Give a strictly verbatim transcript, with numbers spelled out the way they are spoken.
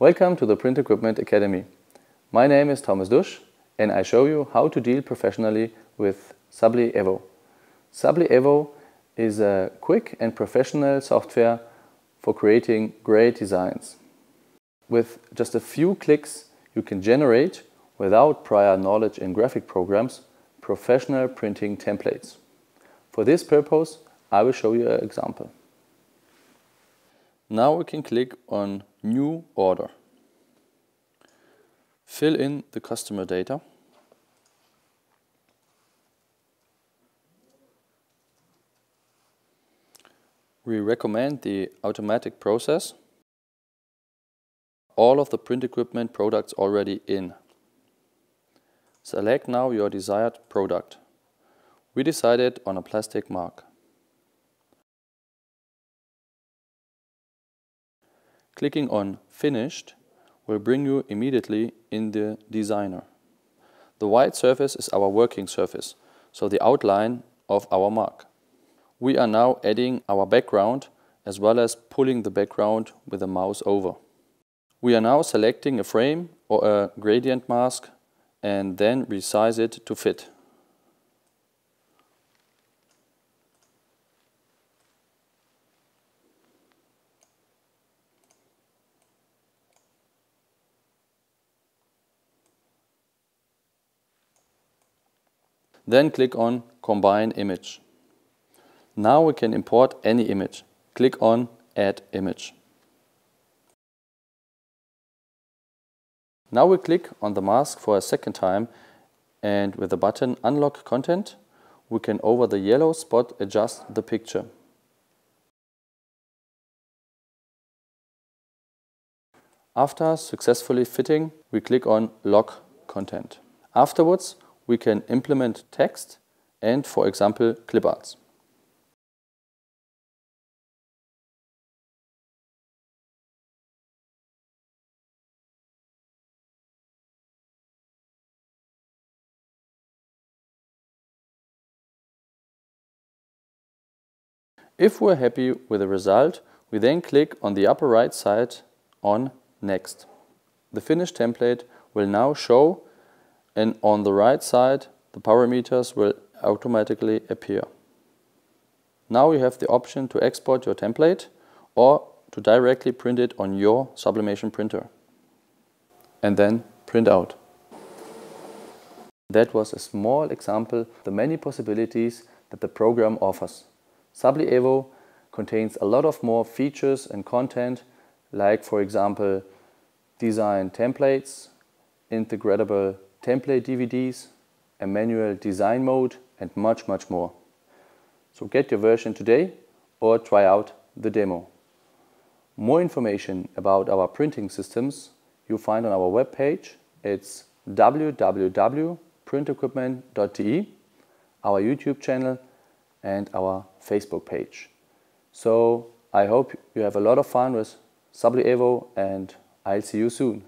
Welcome to the Print Equipment Academy. My name is Thomas Dusch and I show you how to deal professionally with SubliEvo. SubliEvo is a quick and professional software for creating great designs. With just a few clicks you can generate, without prior knowledge in graphic programs, professional printing templates. For this purpose I will show you an example. Now we can click on New Order. Fill in the customer data. We recommend the automatic process. All of the print equipment products already in. Select now your desired product. We decided on a plastic mark. Clicking on Finished will bring you immediately in the designer. The white surface is our working surface, so the outline of our mark. We are now adding our background as well as pulling the background with the mouse over. We are now selecting a frame or a gradient mask and then resize it to fit. Then click on Combine Image. Now we can import any image. Click on Add Image. Now we click on the mask for a second time and with the button Unlock Content, we can over the yellow spot adjust the picture. After successfully fitting, we click on Lock Content. Afterwards, we can implement text and, for example, cliparts. If we're happy with the result, we then click on the upper right side on Next. The finished template will now show, and on the right side, the parameters will automatically appear. Now you have the option to export your template or to directly print it on your sublimation printer. And then print out. That was a small example of the many possibilities that the program offers. SubliEvo contains a lot of more features and content, like for example, design templates, integratable template D V Ds, a manual design mode, and much, much more. So get your version today or try out the demo. More information about our printing systems you'll find on our webpage. It's w w w dot print equipment dot d e, our YouTube channel, and our Facebook page. So I hope you have a lot of fun with SubliEvo, and I'll see you soon.